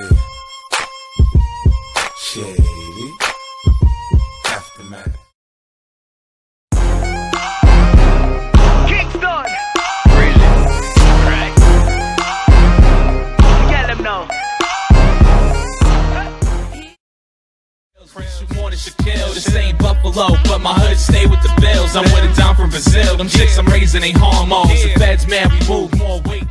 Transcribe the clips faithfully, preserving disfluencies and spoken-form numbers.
Shit. Shady. Aftermath. Kickstart. Right. You gotta let 'em know. You wanted to kill. This ain't Buffalo, but my hood stay with the Bills. I'm with a dime from Brazil. Them chicks I'm raising ain't hormones. The feds, man, we move more weight.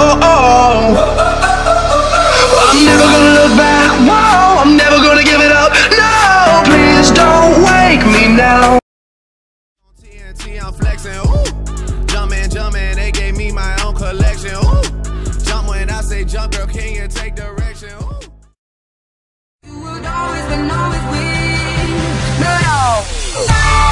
Oh, oh, oh. Well, I'm never gonna look back, whoa, I'm never gonna give it up, no, please don't wake me now. On T N T I'm flexing, ooh, jumpin', jumpin', they gave me my own collection, ooh, jump when I say jump, girl, can you take direction, ooh. You would always and always win, no, no. No.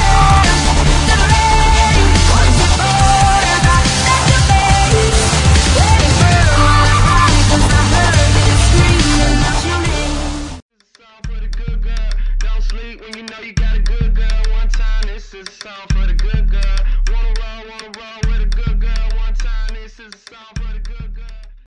When you know you got a good girl, one time this is a song for